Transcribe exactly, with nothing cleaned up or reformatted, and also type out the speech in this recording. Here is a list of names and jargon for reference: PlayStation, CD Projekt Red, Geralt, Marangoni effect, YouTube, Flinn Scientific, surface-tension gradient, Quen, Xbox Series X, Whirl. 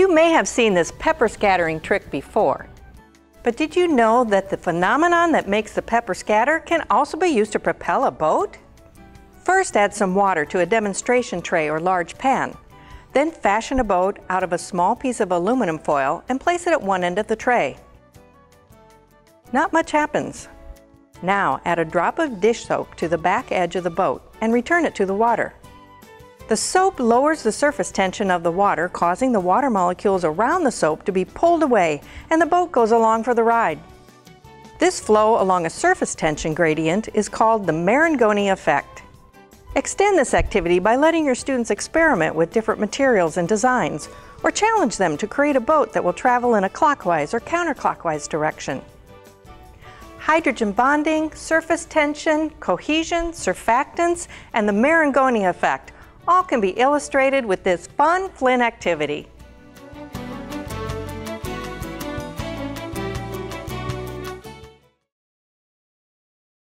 You may have seen this pepper scattering trick before, but did you know that the phenomenon that makes the pepper scatter can also be used to propel a boat? First, add some water to a demonstration tray or large pan. Then fashion a boat out of a small piece of aluminum foil and place it at one end of the tray. Not much happens. Now add a drop of dish soap to the back edge of the boat and return it to the water. The soap lowers the surface tension of the water, causing the water molecules around the soap to be pulled away, and the boat goes along for the ride. This flow along a surface tension gradient is called the Marangoni effect. Extend this activity by letting your students experiment with different materials and designs, or challenge them to create a boat that will travel in a clockwise or counterclockwise direction. Hydrogen bonding, surface tension, cohesion, surfactants, and the Marangoni effect all can be illustrated with this fun Flinn activity.